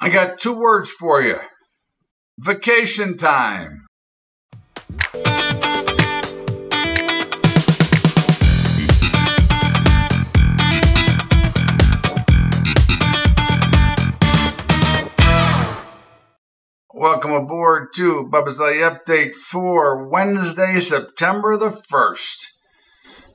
I got two words for you. Vacation time. Welcome aboard to Bubba's Daily Update for Wednesday, September the 1st.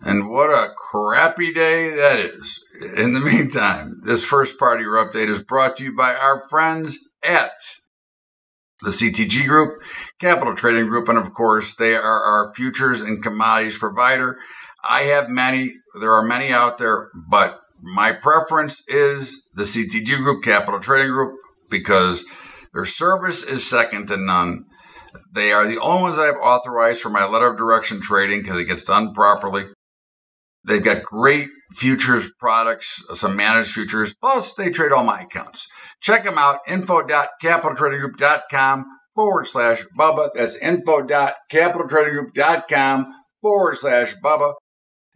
And what a crappy day that is. In the meantime, this first part of your update is brought to you by our friends at the CTG Group, Capital Trading Group, and of course, they are our futures and commodities provider. I have many. There are many out there, but my preference is the CTG Group, Capital Trading Group, because their service is second to none. They are the only ones I have authorized for my letter of direction trading because it gets done properly. They've got great futures products, some managed futures, plus they trade all my accounts. Check them out, info.capitaltradinggroup.com/Bubba. That's info.capitaltradinggroup.com/Bubba.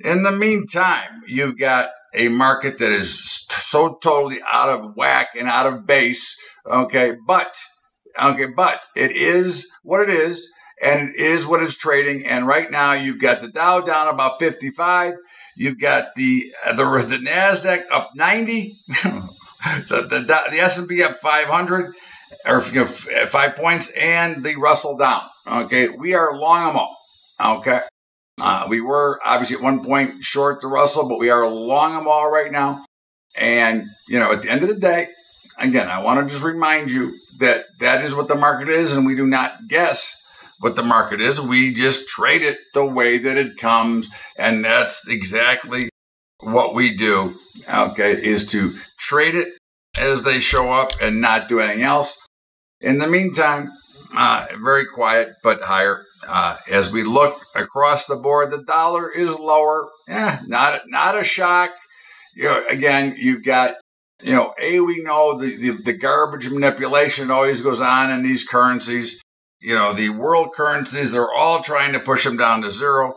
In the meantime, you've got a market that is so totally out of whack and out of base. Okay, but it is what it is, and it is what it's trading. And right now, you've got the Dow down about 55. You've got the NASDAQ up 90. the S&P up 500 or 5 points, and the Russell down. Okay, we are long them all. Okay, we were obviously at one point short the Russell, but we are long them all right now. And you know, at the end of the day. Again, I want to just remind you that that is what the market is, and we do not guess what the market is. We just trade it the way that it comes, and that's exactly what we do, okay, is to trade it as they show up and not do anything else. In the meantime, very quiet but higher. As we look across the board, the dollar is lower. Not a shock. You know, again, you've got... You know, we know the garbage manipulation always goes on in these currencies. You know, the world currencies, they're all trying to push them down to zero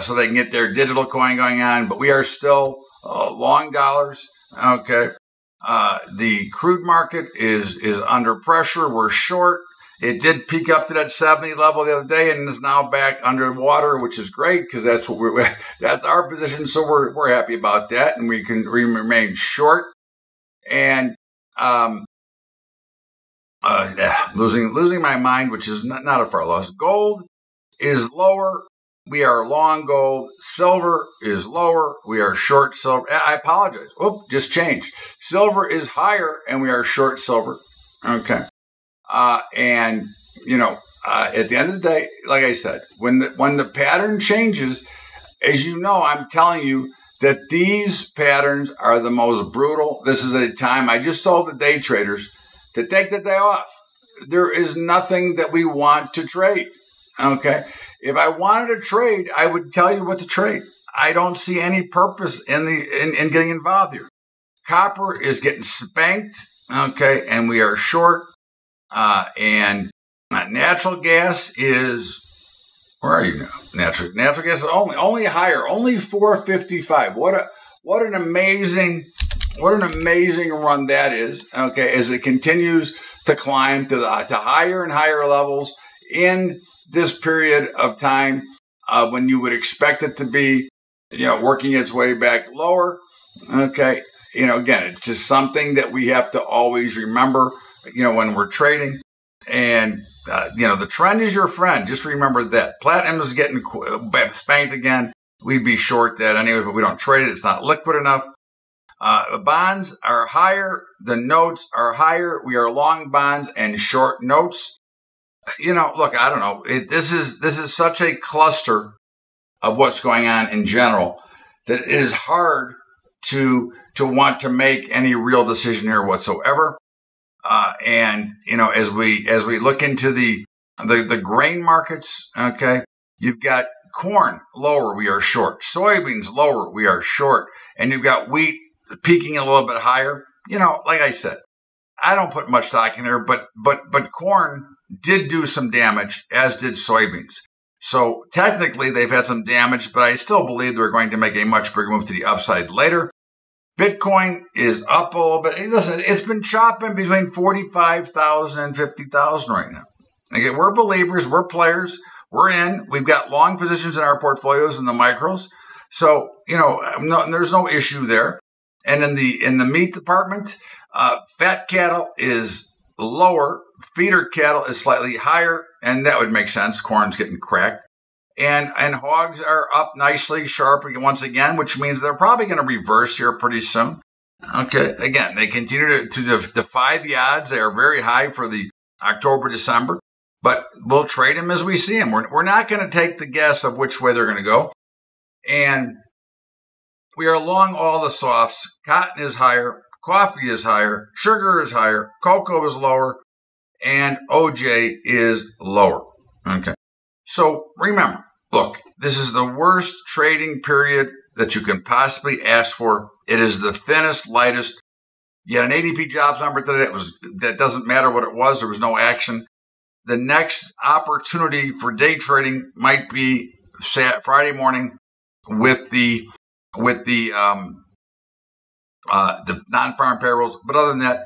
so they can get their digital coin going on. But we are still long dollars. Okay. The crude market is under pressure. We're short. It did peak up to that 70 level the other day and is now back underwater, which is great because that's what that's our position. So we're happy about that, and we can remain short. And losing my mind, which is not a far loss. Gold is lower. We are long gold. Silver is lower. We are short silver. I apologize. Just changed. Silver is higher, and we are short silver. Okay. And you know, at the end of the day, like I said, when the pattern changes, as you know, I'm telling you. That these patterns are the most brutal. This is a time I just told the day traders to take the day off. There is nothing that we want to trade, okay? If I wanted to trade, I would tell you what to trade. I don't see any purpose in getting involved here. Copper is getting spanked, okay, and we are short. And natural gas is... Where are you now? Natural gas is only higher, only $4.55. What an amazing run that is. Okay, as it continues to climb to higher and higher levels in this period of time when you would expect it to be, you know, working its way back lower. Okay, you know, again, it's just something that we have to always remember, you know, when we're trading. And you know, the trend is your friend. Just remember that. Platinum is getting spanked again. We'd be short that anyway, but we don't trade it. It's not liquid enough. The bonds are higher. The notes are higher. We are long bonds and short notes. You know, look, I don't know. This is such a cluster of what's going on in general that it is hard to want to make any real decision here whatsoever. And you know, as we look into the grain markets, okay, you've got corn lower, we are short, soybeans lower, we are short, and you've got wheat peaking a little bit higher. You know, like I said, I don't put much stock in there, but corn did do some damage, as did soybeans. So technically, they've had some damage, but I still believe they're going to make a much bigger move to the upside later. Bitcoin is up a little bit. Hey, listen, it's been chopping between 45,000 and 50,000 right now. Again, we're believers. We're players. We're in. We've got long positions in our portfolios in the micros. So, you know, there's no issue there. And in the meat department, fat cattle is lower. Feeder cattle is slightly higher. And that would make sense. Corn's getting cracked. And hogs are up nicely, sharp once again, which means they're probably going to reverse here pretty soon. Okay. Again, they continue to defy the odds. They are very high for the October, December, but we'll trade them as we see them. We're not going to take the guess of which way they're going to go. And we are long all the softs. Cotton is higher. Coffee is higher. Sugar is higher. Cocoa is lower. And OJ is lower. Okay. So remember, look, this is the worst trading period that you can possibly ask for. It is the thinnest, lightest. You had an ADP jobs number today. That doesn't matter what it was. There was no action. The next opportunity for day trading might be Friday morning with the non-farm payrolls. But other than that,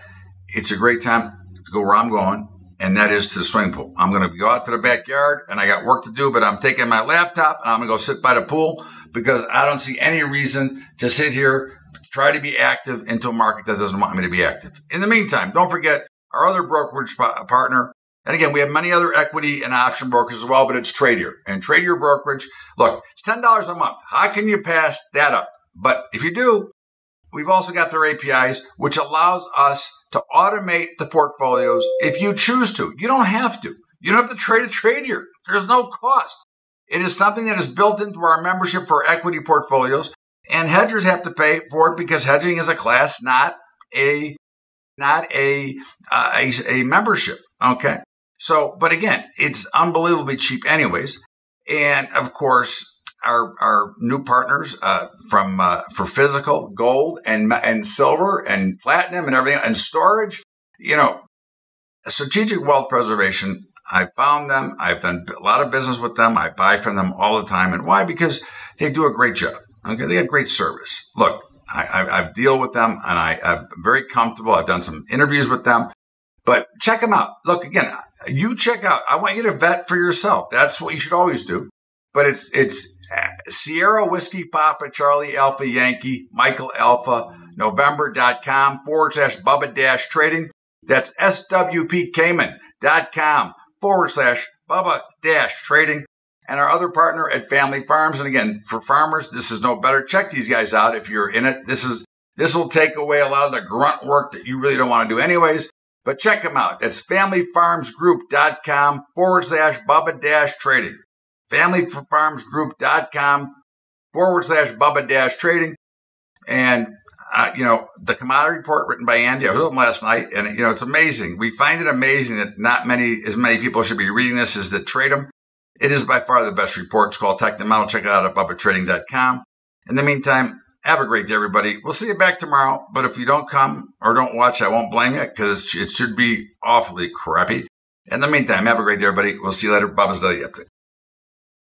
it's a great time to go where I'm going. And that is to the swimming pool. I'm going to go out to the backyard, and I got work to do, but I'm taking my laptop, and I'm going to go sit by the pool because I don't see any reason to sit here, try to be active until market doesn't want me to be active. In the meantime, don't forget our other brokerage partner. And again, we have many other equity and option brokers as well, but it's Tradier. And Tradier brokerage, look, it's $10 a month. How can you pass that up? But if you do, we've also got their APIs, which allows us to automate the portfolios if you choose to. You don't have to. You don't have to trade a Tradier. There's no cost. It is something that is built into our membership for equity portfolios, and hedgers have to pay for it because hedging is a class, not a membership. Okay. So, but again, it's unbelievably cheap, anyways. And of course, Our new partners for physical gold and silver and platinum and everything and storage, you know, strategic wealth preservation. I found them. I've done a lot of business with them. I buy from them all the time. And why? Because they do a great job. Okay, they got great service. Look, I've deal with them and I'm very comfortable. I've done some interviews with them. But check them out. Look, again, you check out. I want you to vet for yourself. That's what you should always do. But it's Sierra Whiskey Papa Charlie Alpha Yankee Michael Alpha November.com/Bubba-Trading. That's SWPCayman.com/Bubba-Trading. And our other partner at Family Farms. And again, for farmers, this is no better. Check these guys out if you're in it. This will take away a lot of the grunt work that you really don't want to do anyways. But check them out. That's FamilyFarmsGroup.com/Bubba-Trading. FamilyFarmsGroup.com/Bubba-Trading. And, you know, the commodity report written by Andy, I was with him last night, and, you know, it's amazing. We find it amazing that as many people should be reading this as that trade them. It is by far the best report. It's called Tech Them Out. Check it out at BubbaTrading.com. In the meantime, have a great day, everybody. We'll see you back tomorrow. But if you don't come or don't watch, I won't blame you because it should be awfully crappy. In the meantime, have a great day, everybody. We'll see you later. Bubba's Daily Update.